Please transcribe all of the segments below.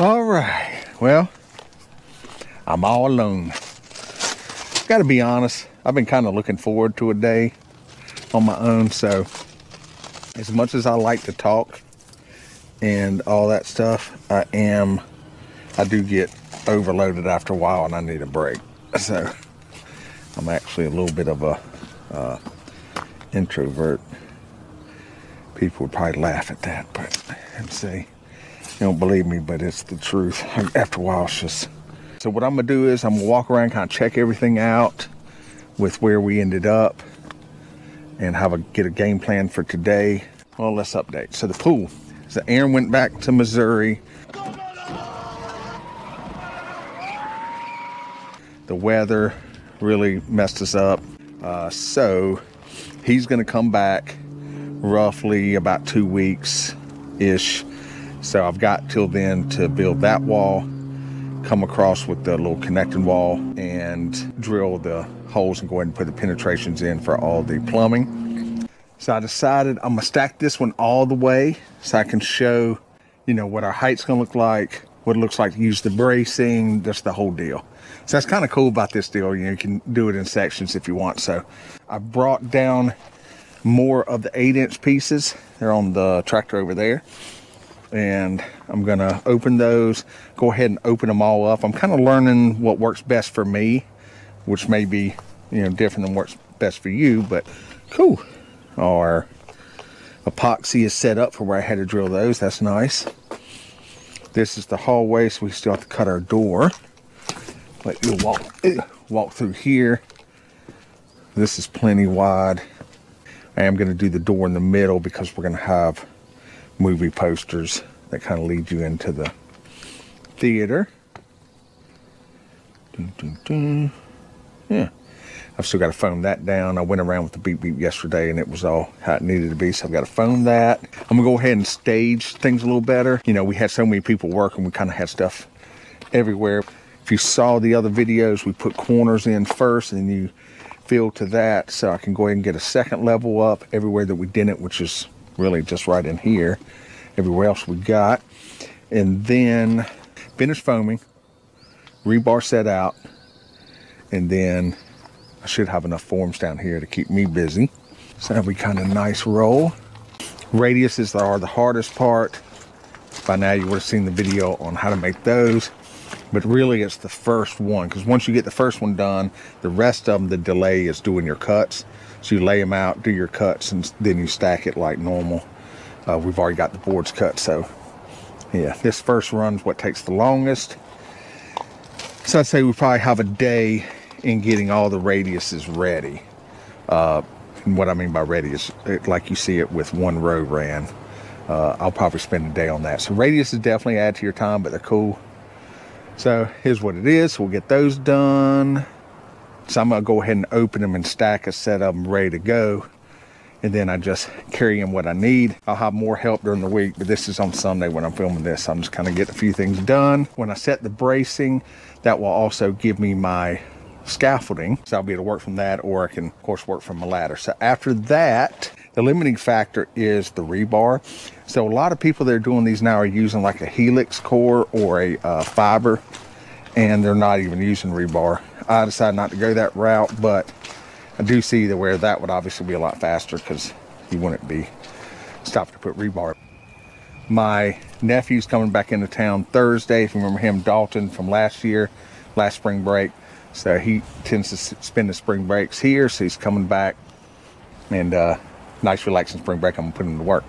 All right, well, I'm all alone. Gotta be honest, I've been kind of looking forward to a day on my own, so as much as I like to talk and all that stuff, I do get overloaded after a while and I need a break. So I'm actually a little bit of a introvert. People would probably laugh at that, but let's see. You don't believe me, but it's the truth. After a while, it's just... So what I'm gonna do is I'm gonna walk around, kind of check everything out with where we ended up and get a game plan for today. Well, let's update. So the pool. So Aaron went back to Missouri. The weather really messed us up. So he's gonna come back roughly about 2 weeks-ish. So I've got till then to build that wall, come across with the little connecting wall and drill the holes and go ahead and put the penetrations in for all the plumbing. So I decided I'm gonna stack this one all the way so I can show, you know, what our height's gonna look like, what it looks like to use the bracing, just the whole deal. So that's kind of cool about this deal. You know, you can do it in sections if you want. So I brought down more of the 8-inch pieces. They're on the tractor over there. And I'm gonna open those, go ahead and open them all up. I'm kind of learning what works best for me, which may be, you know, different than what's best for you, but cool. Our epoxy is set up for where I had to drill those. That's nice. This is the hallway, so we still have to cut our door. But you'll walk through here. This is plenty wide. I am gonna do the door in the middle because we're gonna have movie posters that kind of lead you into the theater. Dun, dun, dun. Yeah, I've still got to foam that down. I went around with the beep beep yesterday and it was all how it needed to be, so I've got to foam that. I'm gonna go ahead and stage things a little better. You know, we had so many people working, we kind of had stuff everywhere. If you saw the other videos, we put corners in first and you fill to that, so I can go ahead and get a second level up everywhere that we didn't, which is really just right in here. Everywhere else we got. And then finish foaming, rebar set out, and then I should have enough forms down here to keep me busy. So that'll be kind of nice roll. Radiuses are the hardest part. By now you would have seen the video on how to make those, but really it's the first one, because once you get the first one done, the rest of them, the delay is doing your cuts. So you lay them out, do your cuts, and then you stack it like normal. We've already got the boards cut, so yeah, this first run's what takes the longest. So I'd say we probably have a day in getting all the radiuses ready. And what I mean by ready is like you see it with one row ran. I'll probably spend a day on that. So radiuses definitely add to your time, but they're cool. So here's what it is. We'll get those done. So I'm gonna go ahead and open them and stack a set of them ready to go. And then I just carry in what I need. I'll have more help during the week, but this is on Sunday when I'm filming this. I'm just kind of getting a few things done. When I set the bracing, that will also give me my scaffolding. So I'll be able to work from that, or I can of course work from a ladder. So after that, the limiting factor is the rebar. So a lot of people that are doing these now are using like a helix core or a fiber, and they're not even using rebar. I decided not to go that route, but I do see that where that would obviously be a lot faster because you wouldn't be stopped to put rebar. My nephew's coming back into town Thursday. If you remember him, Dalton from last year, last spring break. So he tends to spend the spring breaks here. So he's coming back, and nice relaxing spring break. I'm gonna put him to work.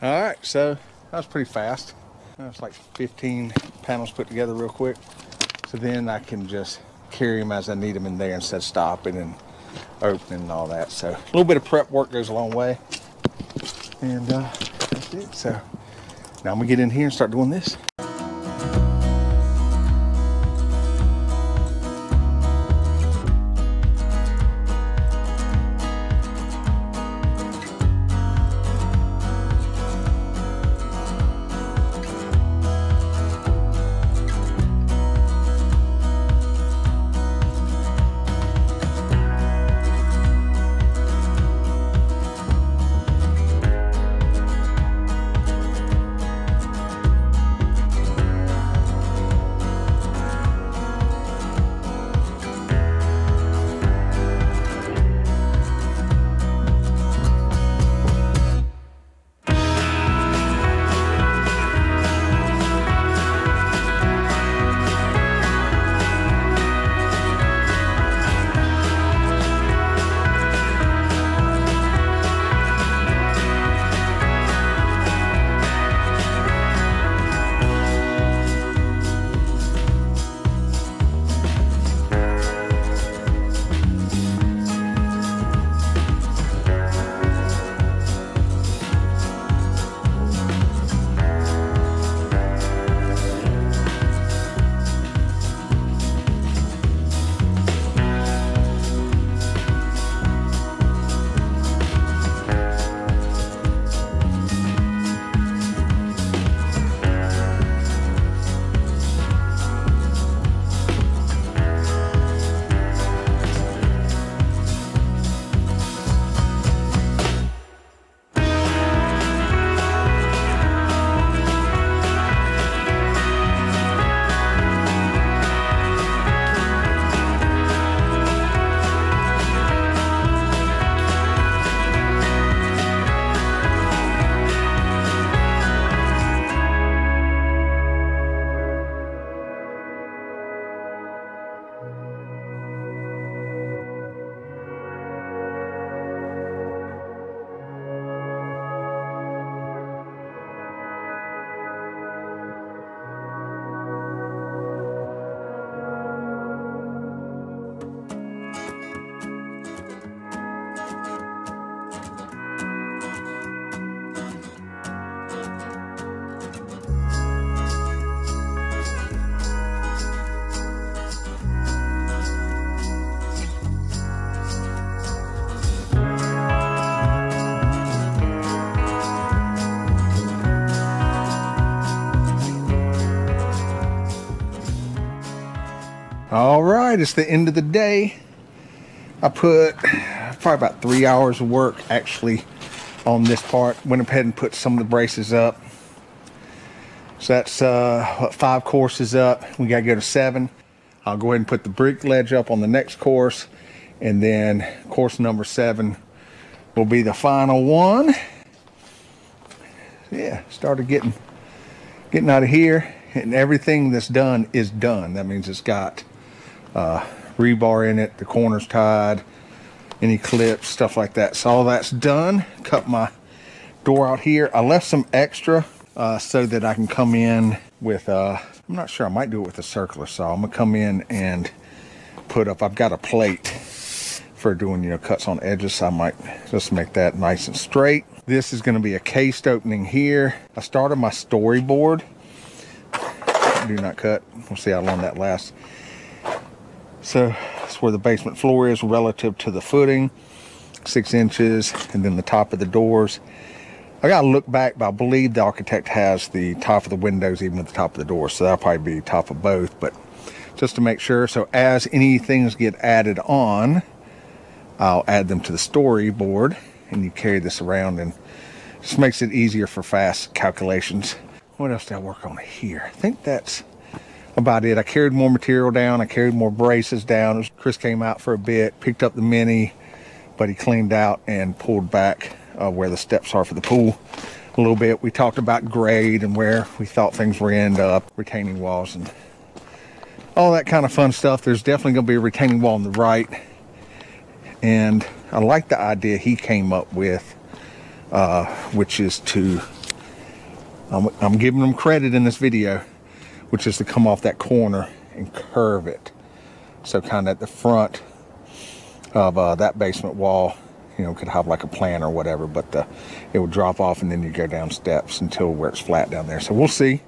All right, so that was pretty fast. That's like 15 panels put together real quick. So then I can just carry them as I need them in there instead of stopping and opening and all that. So a little bit of prep work goes a long way. And that's it. So now I'm gonna get in here and start doing this. All right, it's the end of the day. I put probably about 3 hours of work actually on this part. Went ahead and put some of the braces up. So that's what, 5 courses up. We gotta go to 7. I'll go ahead and put the brick ledge up on the next course, and then course number 7 will be the final one. Yeah, started getting out of here, and everything that's done is done. That means it's got rebar in it, the corners tied, any clips, stuff like that. So all that's done. Cut my door out here. I left some extra so that I can come in with I'm not sure, I might do it with a circular saw. I'm gonna come in and put up, I've got a plate for doing, you know, cuts on edges, so I might just make that nice and straight. This is going to be a cased opening here. I started my storyboard. Do not cut. We'll see how long that lasts. So that's where the basement floor is relative to the footing, 6 inches, and then the top of the doors. I gotta look back, but I believe the architect has the top of the windows even at the top of the door, so that'll probably be top of both, but just to make sure. So as any things get added on, I'll add them to the storyboard, and you carry this around, and just makes it easier for fast calculations. What else did I work on here? I think that's about it. I carried more material down. I carried more braces down. Chris came out for a bit, picked up the mini, but he cleaned out and pulled back where the steps are for the pool a little bit. We talked about grade and where we thought things were end up, retaining walls and all that kind of fun stuff. There's definitely gonna be a retaining wall on the right. And I like the idea he came up with, which is to, I'm giving him credit in this video, which is to come off that corner and curve it. So kind of at the front of that basement wall, you know, could have like a plan or whatever, but it would drop off and then you go down steps until where it's flat down there. So we'll see.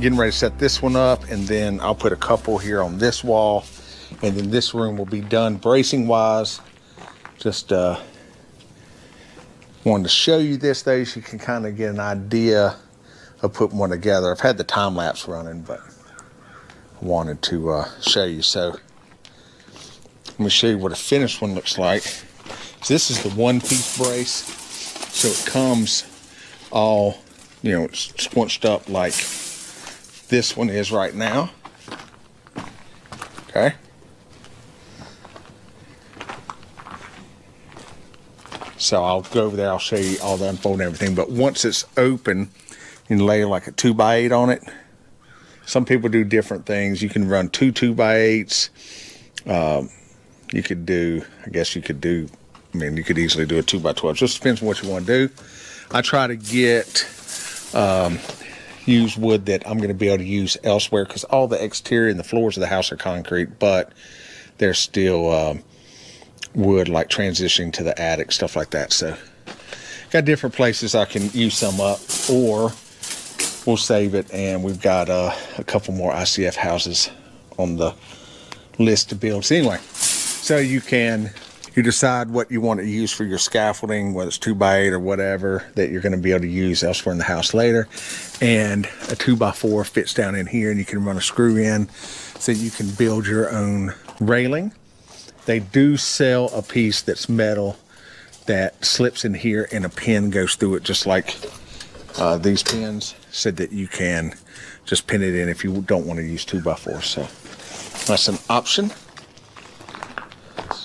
Getting ready to set this one up, and then I'll put a couple here on this wall, and then this room will be done bracing wise. Just wanted to show you this though, so you can kind of get an idea of putting one together. I've had the time lapse running, but I wanted to show you. So let me show you what a finished one looks like. So this is the one-piece brace, so it comes all, you know, squinched up like this one is right now. Okay. So I'll go over there, I'll show you all the unfolding and everything. But once it's open, you can lay like a 2x8 on it. Some people do different things. You can run two 2x8s. You could do, I guess you could do, I mean, you could easily do a 2x12. Just depends on what you want to do. I try to get, use wood that I'm going to be able to use elsewhere, because all the exterior and the floors of the house are concrete, but there's still wood like transitioning to the attic, stuff like that. So got different places I can use some up, or we'll save it. And we've got a couple more ICF houses on the list to build. So anyway, so you decide what you want to use for your scaffolding, whether it's 2x8 or whatever that you're going to be able to use elsewhere in the house later. And a 2x4 fits down in here, and you can run a screw in so you can build your own railing. They do sell a piece that's metal that slips in here and a pin goes through it, just like these pins, so that you can just pin it in if you don't want to use 2x4. So that's an option.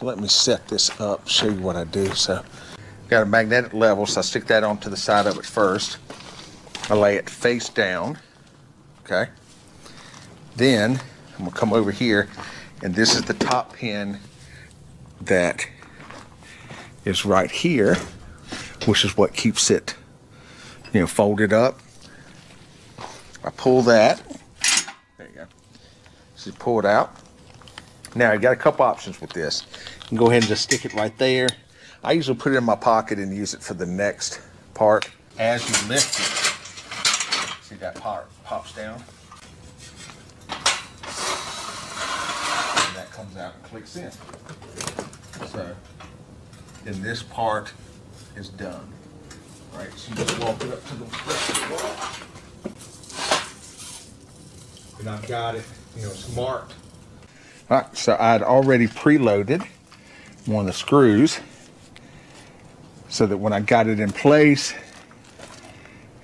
Let me set this up, show you what I do. So got a magnetic level, so I stick that onto the side of it first. I lay it face down, okay? Then I'm gonna come over here, and this is the top pin that is right here, which is what keeps it, you know, folded up. I pull that, there you go. So pull it out. Now, I've got a couple options with this. You can go ahead and just stick it right there. I usually put it in my pocket and use it for the next part. As you lift it, see that part pops down. And that comes out and clicks in. So, then this part is done. All right, so you just walk it up to the rest of the wall. And I've got it, you know, it's marked. All right, so I'd already preloaded one of the screws so that when I got it in place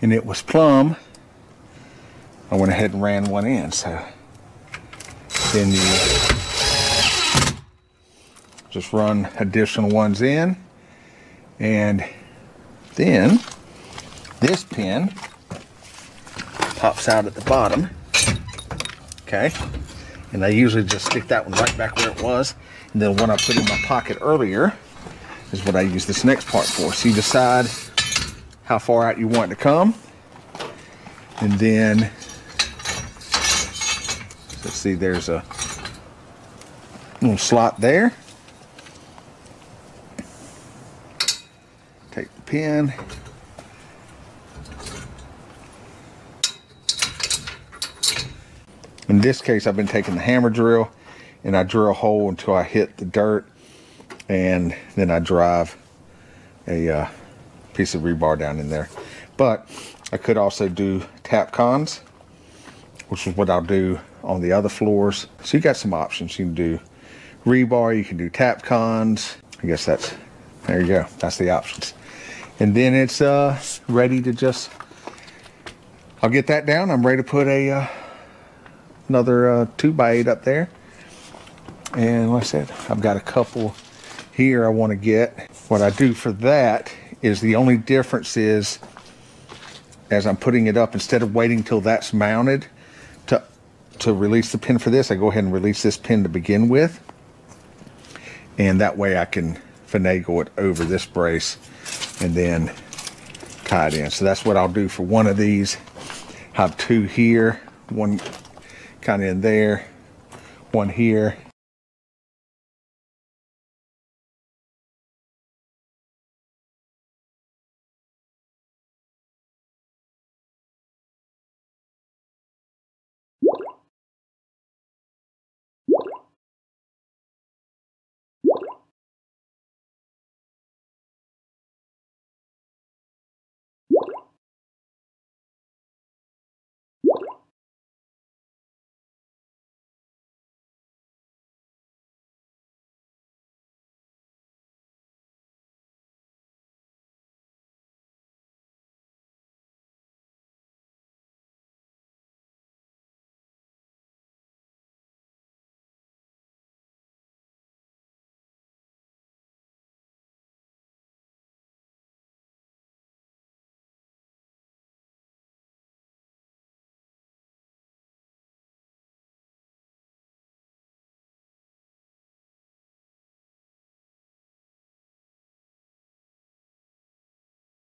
and it was plumb, I went ahead and ran one in. So then you just run additional ones in, and then this pin pops out at the bottom, okay? And I usually just stick that one right back where it was. And then one I put in my pocket earlier is what I use this next part for. So you decide how far out you want it to come. And then, let's see, there's a little slot there. Take the pin. In this case, I've been taking the hammer drill, and I drill a hole until I hit the dirt, and then I drive a piece of rebar down in there. But I could also do tap cons, which is what I'll do on the other floors. So you got some options. You can do rebar, you can do tap cons. I guess that's, there you go, that's the options. And then it's ready to just, I'll get that down. I'm ready to put a another 2x8 up there. And like I said, I've got a couple here I want to get. What I do for that is, the only difference is, as I'm putting it up, instead of waiting till that's mounted to release the pin for this, I go ahead and release this pin to begin with. And that way I can finagle it over this brace and then tie it in. So that's what I'll do for one of these. I have two here, one kind of in there, one here,